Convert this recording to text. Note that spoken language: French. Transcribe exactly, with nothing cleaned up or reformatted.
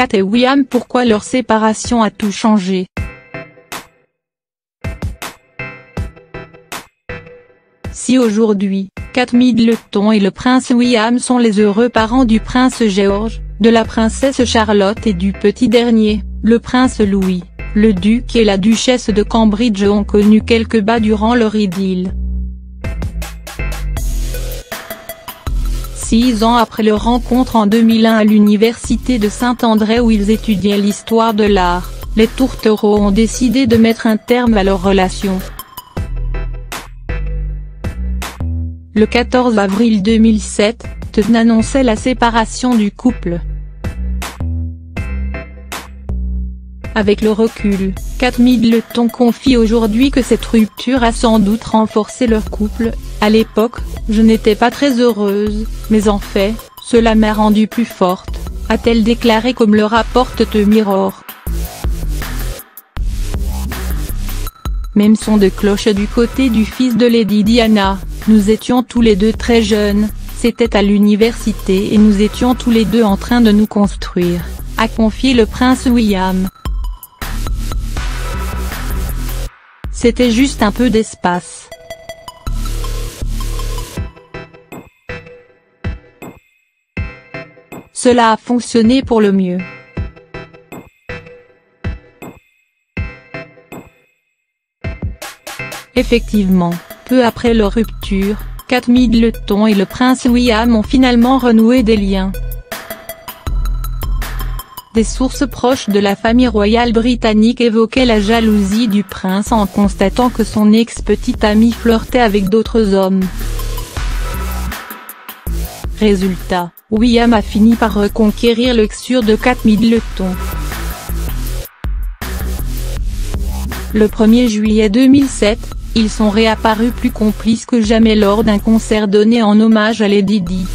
Kate et William. Pourquoi leur séparation a tout changé ? Si aujourd'hui, Kate Middleton et le prince William sont les heureux parents du prince George, de la princesse Charlotte et du petit dernier, le prince Louis, le duc et la duchesse de Cambridge ont connu quelques bas durant leur idylle. Six ans après leur rencontre en deux mille un à l'université de Saint-André où ils étudiaient l'histoire de l'art, les tourtereaux ont décidé de mettre un terme à leur relation. Le quatorze avril deux mille sept, The Sun annonçait la séparation du couple. Avec le recul, Kate Middleton confie aujourd'hui que cette rupture a sans doute renforcé leur couple. À l'époque, je n'étais pas très heureuse, mais en fait, cela m'a rendue plus forte, a-t-elle déclaré comme le rapporte The Mirror. Même son de cloche du côté du fils de Lady Diana, nous étions tous les deux très jeunes, c'était à l'université et nous étions tous les deux en train de nous construire, a confié le prince William. C'était juste un peu d'espace. Cela a fonctionné pour le mieux. Effectivement, peu après leur rupture, Kate Middleton et le prince William ont finalement renoué des liens. Des sources proches de la famille royale britannique évoquaient la jalousie du prince en constatant que son ex-petite amie flirtait avec d'autres hommes. Résultat, William a fini par reconquérir le cœur de Kate Middleton. Le premier juillet deux mille sept, ils sont réapparus plus complices que jamais lors d'un concert donné en hommage à Lady Di.